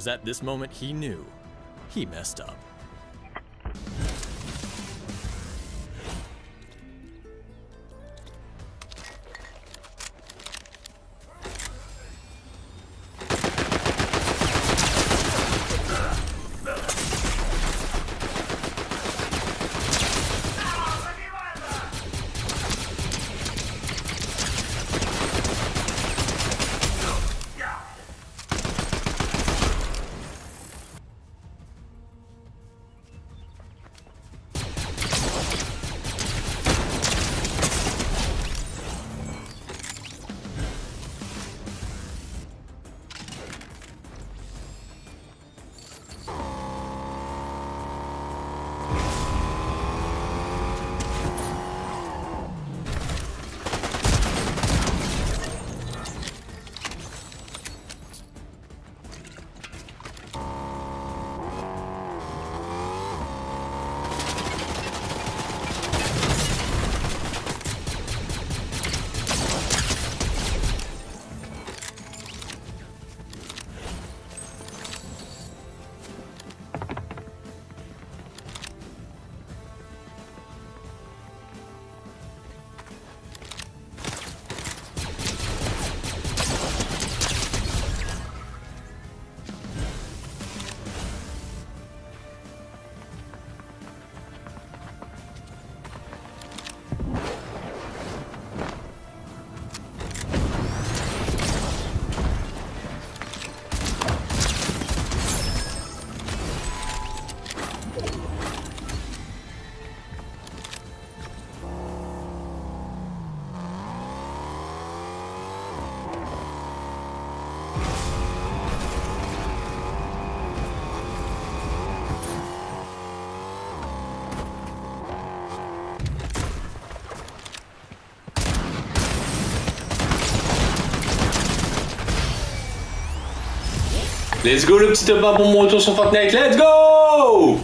was at this moment he knew he messed up. Let's go le petit up pour mon retour sur Fortnite, let's go!